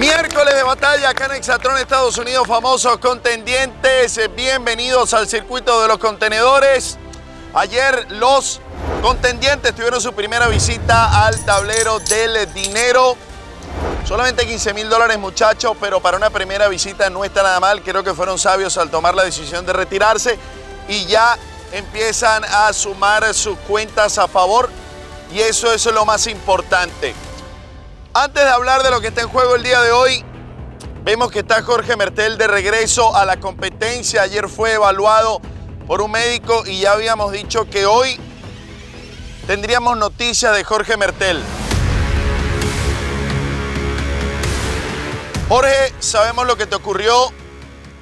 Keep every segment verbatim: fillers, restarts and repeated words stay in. Miércoles de batalla acá en Exatlón Estados Unidos, famosos contendientes, bienvenidos al circuito de los contenedores. Ayer los contendientes tuvieron su primera visita al tablero del dinero. Solamente quince mil dólares, muchachos, pero para una primera visita no está nada mal. Creo que fueron sabios al tomar la decisión de retirarse y ya empiezan a sumar sus cuentas a favor, y eso es lo más importante. Antes de hablar de lo que está en juego el día de hoy, vemos que está Jorge Mertel de regreso a la competencia. Ayer fue evaluado por un médico y ya habíamos dicho que hoy tendríamos noticias de Jorge Mertel. Jorge, sabemos lo que te ocurrió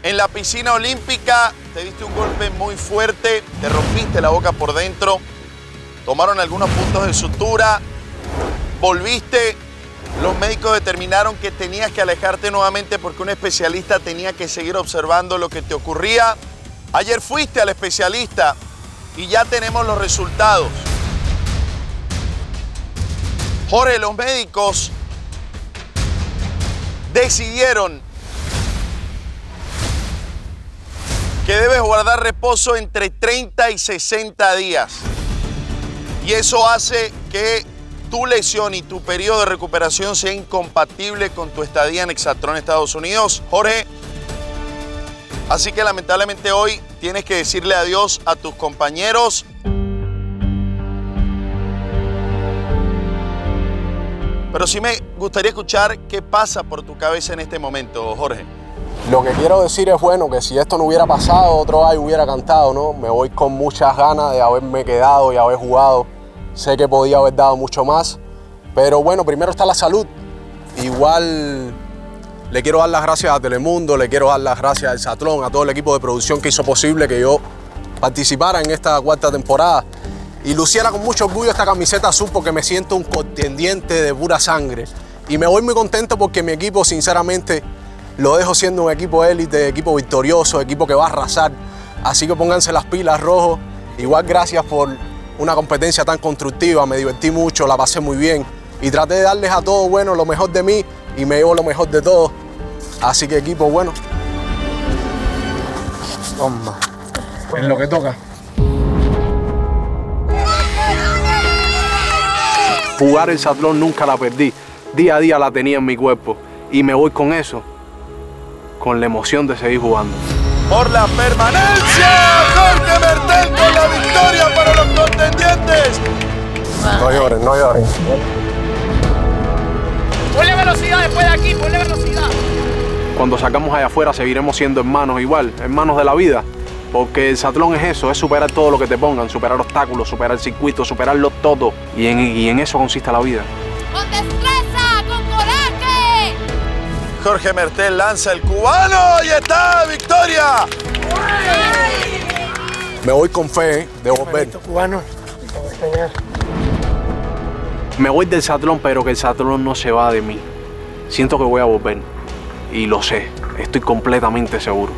en la piscina olímpica. Te diste un golpe muy fuerte, te rompiste la boca por dentro, tomaron algunos puntos de sutura, volviste. Los médicos determinaron que tenías que alejarte nuevamente porque un especialista tenía que seguir observando lo que te ocurría. Ayer fuiste al especialista y ya tenemos los resultados. Jorge, los médicos decidieron que debes guardar reposo entre treinta y sesenta días. Y eso hace que tu lesión y tu periodo de recuperación sea incompatible con tu estadía en Exatlón Estados Unidos, Jorge. Así que lamentablemente hoy tienes que decirle adiós a tus compañeros. Pero sí me gustaría escuchar qué pasa por tu cabeza en este momento, Jorge. Lo que quiero decir es, bueno, que si esto no hubiera pasado, otro gallo hubiera cantado, ¿no? Me voy con muchas ganas de haberme quedado y haber jugado. Sé que podía haber dado mucho más, pero bueno, primero está la salud. Igual le quiero dar las gracias a Telemundo, le quiero dar las gracias a Exatlón, a todo el equipo de producción que hizo posible que yo participara en esta cuarta temporada y luciera con mucho orgullo esta camiseta azul, porque me siento un contendiente de pura sangre. Y me voy muy contento porque mi equipo, sinceramente, lo dejo siendo un equipo élite, equipo victorioso, equipo que va a arrasar. Así que pónganse las pilas, rojo. Igual gracias por una competencia tan constructiva, me divertí mucho, la pasé muy bien y traté de darles a todos, bueno, lo mejor de mí, y me llevo lo mejor de todos. Así que, equipo, bueno. Toma. En lo que toca. Jugar el Exatlón nunca la perdí. Día a día la tenía en mi cuerpo y me voy con eso, con la emoción de seguir jugando. Por la permanencia, Jorge Mertel con la victoria para los contendientes. No lloren, no lloren. Ponle velocidad después de aquí, ponle velocidad. Cuando sacamos allá afuera seguiremos siendo hermanos igual, hermanos de la vida. Porque el Exatlón es eso, es superar todo lo que te pongan, superar obstáculos, superar el circuito, superarlo todo. Y en, y en eso consiste la vida. ¡Con destreza, con coraje! Jorge Mertel lanza el cubano y está victoria. Me voy con fe, ¿eh? De volver. Me voy del Exatlón, pero que el Exatlón no se va de mí. Siento que voy a volver. Y lo sé, estoy completamente seguro.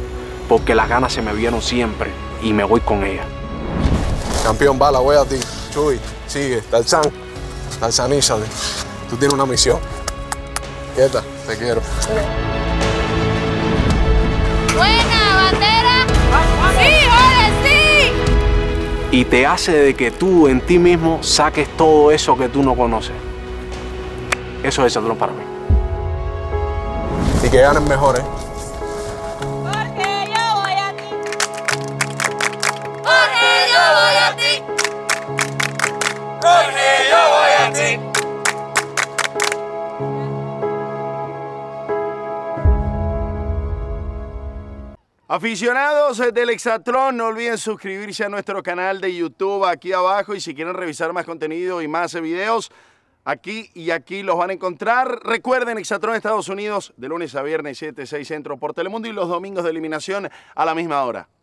Porque las ganas se me vieron siempre y me voy con ellas. Campeón, va, la voy a ti. Chuy, sigue. Tarzán, tarzanízate. Tú tienes una misión. Quieta, te quiero. Buena bandera, sí, Jorge, sí. Y te hace de que tú en ti mismo saques todo eso que tú no conoces. Eso es Exatlón para mí. Y que ganen mejores. Jorge, yo voy a ti. Jorge, yo voy a ti. Jorge, yo voy a ti. Aficionados del Exatlón, no olviden suscribirse a nuestro canal de YouTube aquí abajo, y si quieren revisar más contenido y más videos, aquí y aquí los van a encontrar. Recuerden, Exatlón Estados Unidos, de lunes a viernes, siete, seis centro por Telemundo, y los domingos de eliminación a la misma hora.